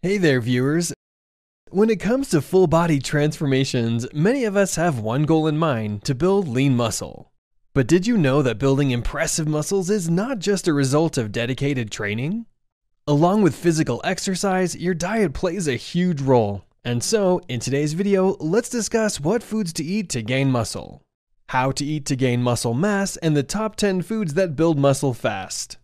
Hey there, viewers. When it comes to full body transformations, many of us have one goal in mind: to build lean muscle. But did you know that building impressive muscles is not just a result of dedicated training? Along with physical exercise, your diet plays a huge role. And so, in today's video, let's discuss what foods to eat to gain muscle, how to eat to gain muscle mass, and the top 10 foods that build muscle fast.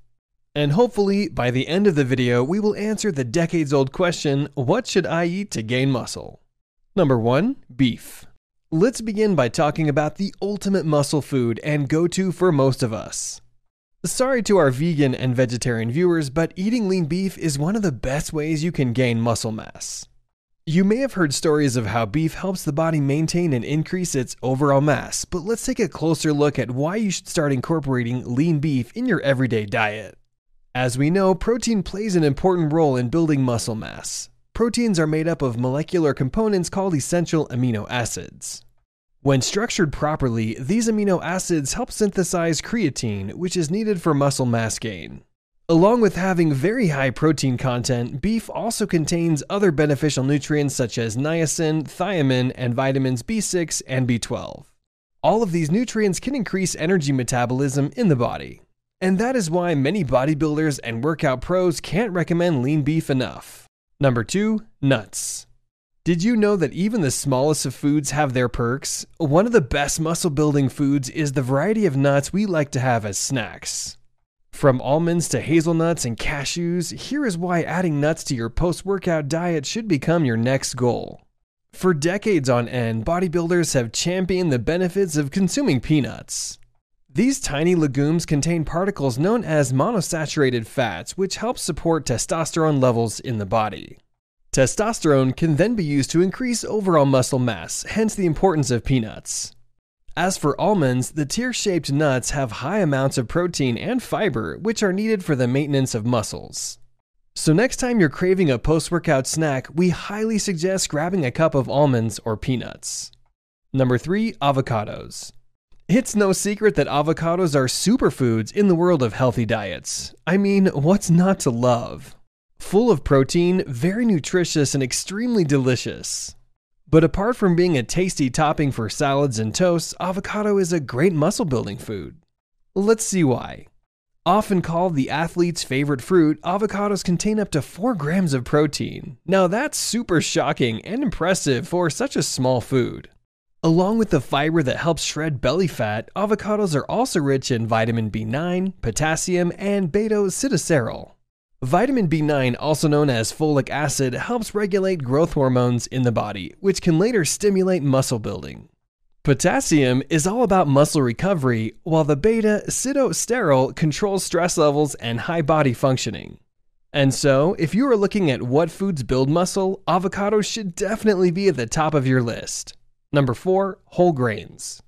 And hopefully, by the end of the video, we will answer the decades-old question, what should I eat to gain muscle? Number 1. Beef. Let's begin by talking about the ultimate muscle food and go-to for most of us. Sorry to our vegan and vegetarian viewers, but eating lean beef is one of the best ways you can gain muscle mass. You may have heard stories of how beef helps the body maintain and increase its overall mass, but let's take a closer look at why you should start incorporating lean beef in your everyday diet. As we know, protein plays an important role in building muscle mass. Proteins are made up of molecular components called essential amino acids. When structured properly, these amino acids help synthesize creatine, which is needed for muscle mass gain. Along with having very high protein content, beef also contains other beneficial nutrients such as niacin, thiamine, and vitamins B6 and B12. All of these nutrients can increase energy metabolism in the body. And that is why many bodybuilders and workout pros can't recommend lean beef enough. Number 2. Nuts. Did you know that even the smallest of foods have their perks? One of the best muscle-building foods is the variety of nuts we like to have as snacks. From almonds to hazelnuts and cashews, here is why adding nuts to your post-workout diet should become your next goal. For decades on end, bodybuilders have championed the benefits of consuming peanuts. These tiny legumes contain particles known as monosaturated fats, which help support testosterone levels in the body. Testosterone can then be used to increase overall muscle mass, hence the importance of peanuts. As for almonds, the tear-shaped nuts have high amounts of protein and fiber, which are needed for the maintenance of muscles. So next time you're craving a post-workout snack, we highly suggest grabbing a cup of almonds or peanuts. Number 3. Avocados. It's no secret that avocados are superfoods in the world of healthy diets. I mean, what's not to love? Full of protein, very nutritious, and extremely delicious. But apart from being a tasty topping for salads and toasts, avocado is a great muscle-building food. Let's see why. Often called the athlete's favorite fruit, avocados contain up to 4 grams of protein. Now that's super shocking and impressive for such a small food. Along with the fiber that helps shred belly fat, avocados are also rich in vitamin B9, potassium, and beta-sitosterol. Vitamin B9, also known as folic acid, helps regulate growth hormones in the body, which can later stimulate muscle building. Potassium is all about muscle recovery, while the beta-sitosterol controls stress levels and high body functioning. And so, if you are looking at what foods build muscle, avocados should definitely be at the top of your list. Number 4. Whole grains.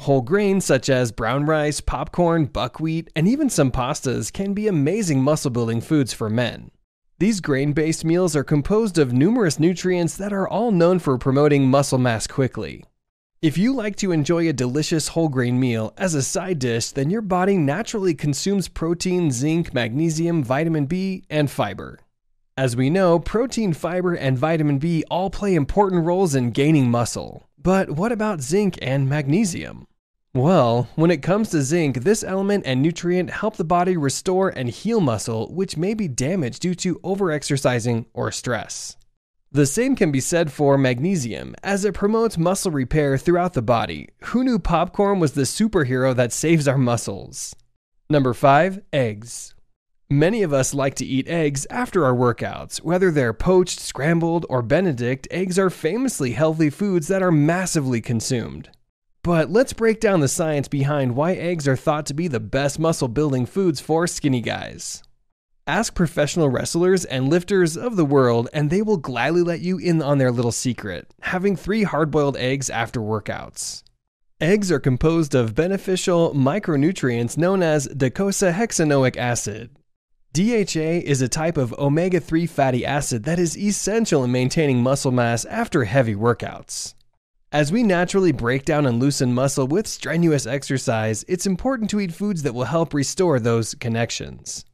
Whole grains such as brown rice, popcorn, buckwheat, and even some pastas can be amazing muscle-building foods for men. These grain-based meals are composed of numerous nutrients that are all known for promoting muscle mass quickly. If you like to enjoy a delicious whole grain meal as a side dish, then your body naturally consumes protein, zinc, magnesium, vitamin B, and fiber. As we know, protein, fiber, and vitamin B all play important roles in gaining muscle. But what about zinc and magnesium? Well, when it comes to zinc, this element and nutrient help the body restore and heal muscle, which may be damaged due to overexercising or stress. The same can be said for magnesium, as it promotes muscle repair throughout the body. Who knew popcorn was the superhero that saves our muscles? Number 5. Eggs. Many of us like to eat eggs after our workouts. Whether they're poached, scrambled, or Benedict, eggs are famously healthy foods that are massively consumed. But let's break down the science behind why eggs are thought to be the best muscle-building foods for skinny guys. Ask professional wrestlers and lifters of the world, and they will gladly let you in on their little secret: having 3 hard-boiled eggs after workouts. Eggs are composed of beneficial micronutrients known as docosahexaenoic acid. DHA is a type of omega-3 fatty acid that is essential in maintaining muscle mass after heavy workouts. As we naturally break down and loosen muscle with strenuous exercise, it's important to eat foods that will help restore those connections.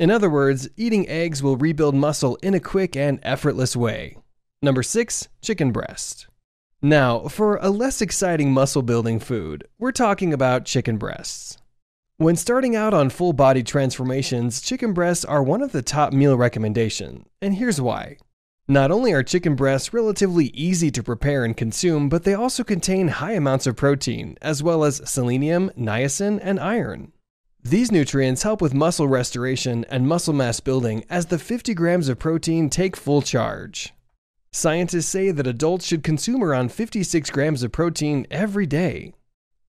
In other words, eating eggs will rebuild muscle in a quick and effortless way. Number 6. Chicken breast. Now, for a less exciting muscle-building food, we're talking about chicken breasts. When starting out on full-body transformations, chicken breasts are one of the top meal recommendations, and here's why. Not only are chicken breasts relatively easy to prepare and consume, but they also contain high amounts of protein, as well as selenium, niacin, and iron. These nutrients help with muscle restoration and muscle mass building as the 50 grams of protein take full charge. Scientists say that adults should consume around 56 grams of protein every day.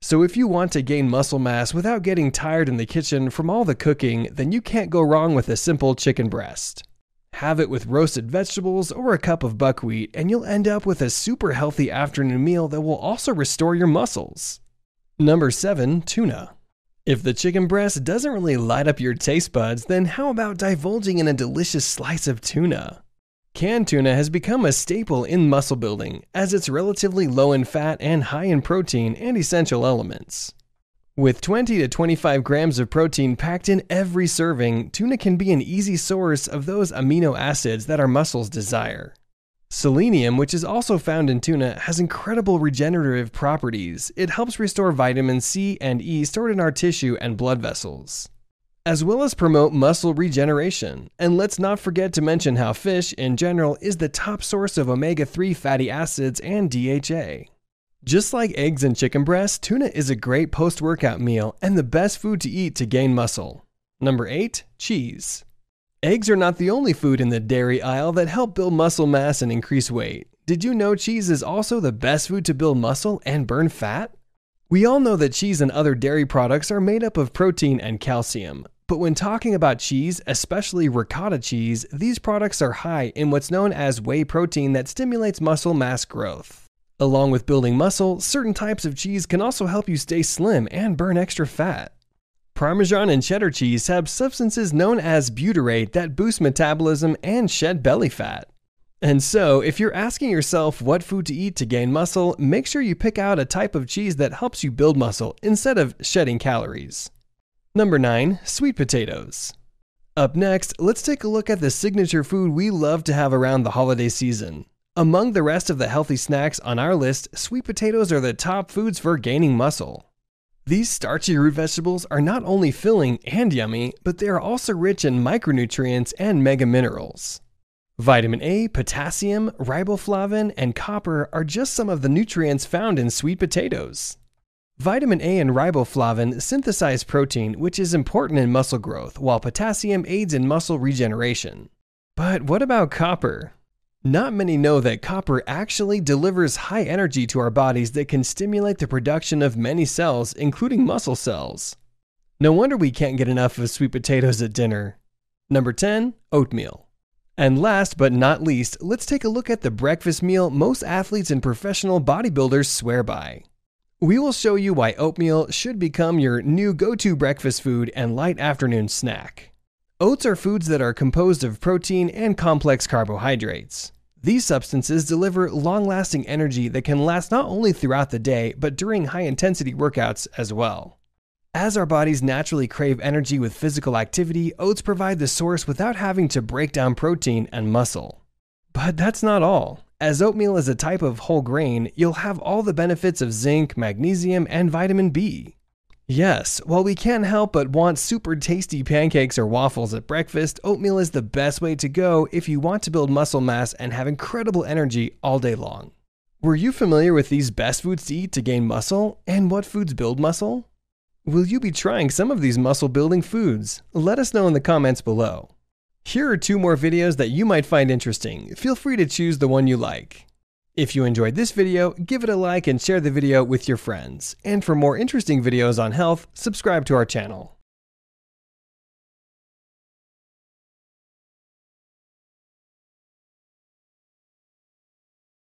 So if you want to gain muscle mass without getting tired in the kitchen from all the cooking, then you can't go wrong with a simple chicken breast. Have it with roasted vegetables or a cup of buckwheat, and you'll end up with a super healthy afternoon meal that will also restore your muscles. Number 7. Tuna. If the chicken breast doesn't really light up your taste buds, then how about divulging in a delicious slice of tuna? Canned tuna has become a staple in muscle building, as it's relatively low in fat and high in protein and essential elements. With 20 to 25 grams of protein packed in every serving, tuna can be an easy source of those amino acids that our muscles desire. Selenium, which is also found in tuna, has incredible regenerative properties. It helps restore vitamin C and E stored in our tissue and blood vessels, as well as promote muscle regeneration. And let's not forget to mention how fish, in general, is the top source of omega-3 fatty acids and DHA. Just like eggs and chicken breast, tuna is a great post-workout meal and the best food to eat to gain muscle. Number 8. Cheese. Eggs are not the only food in the dairy aisle that help build muscle mass and increase weight. Did you know cheese is also the best food to build muscle and burn fat? We all know that cheese and other dairy products are made up of protein and calcium, but when talking about cheese, especially ricotta cheese, these products are high in what's known as whey protein that stimulates muscle mass growth. Along with building muscle, certain types of cheese can also help you stay slim and burn extra fat. Parmesan and cheddar cheese have substances known as butyrate that boost metabolism and shed belly fat. And so, if you're asking yourself what food to eat to gain muscle, make sure you pick out a type of cheese that helps you build muscle instead of shedding calories. Number 9. Sweet potatoes. Up next, let's take a look at the signature food we love to have around the holiday season. Among the rest of the healthy snacks on our list, sweet potatoes are the top foods for gaining muscle. These starchy root vegetables are not only filling and yummy, but they are also rich in micronutrients and mega minerals. Vitamin A, potassium, riboflavin, and copper are just some of the nutrients found in sweet potatoes. Vitamin A and riboflavin synthesize protein, which is important in muscle growth, while potassium aids in muscle regeneration. But what about copper? Not many know that copper actually delivers high energy to our bodies that can stimulate the production of many cells, including muscle cells. No wonder we can't get enough of sweet potatoes at dinner. Number 10. Oatmeal. And last but not least, let's take a look at the breakfast meal most athletes and professional bodybuilders swear by. We will show you why oatmeal should become your new go-to breakfast food and light afternoon snack. Oats are foods that are composed of protein and complex carbohydrates. These substances deliver long-lasting energy that can last not only throughout the day, but during high-intensity workouts as well. As our bodies naturally crave energy with physical activity, oats provide the source without having to break down protein and muscle. But that's not all. As oatmeal is a type of whole grain, you'll have all the benefits of zinc, magnesium, and vitamin B. Yes, while we can't help but want super tasty pancakes or waffles at breakfast, oatmeal is the best way to go if you want to build muscle mass and have incredible energy all day long. Were you familiar with these best foods to eat to gain muscle, and what foods build muscle? Will you be trying some of these muscle-building foods? Let us know in the comments below. Here are 2 more videos that you might find interesting. Feel free to choose the one you like. If you enjoyed this video, give it a like and share the video with your friends. And for more interesting videos on health, subscribe to our channel.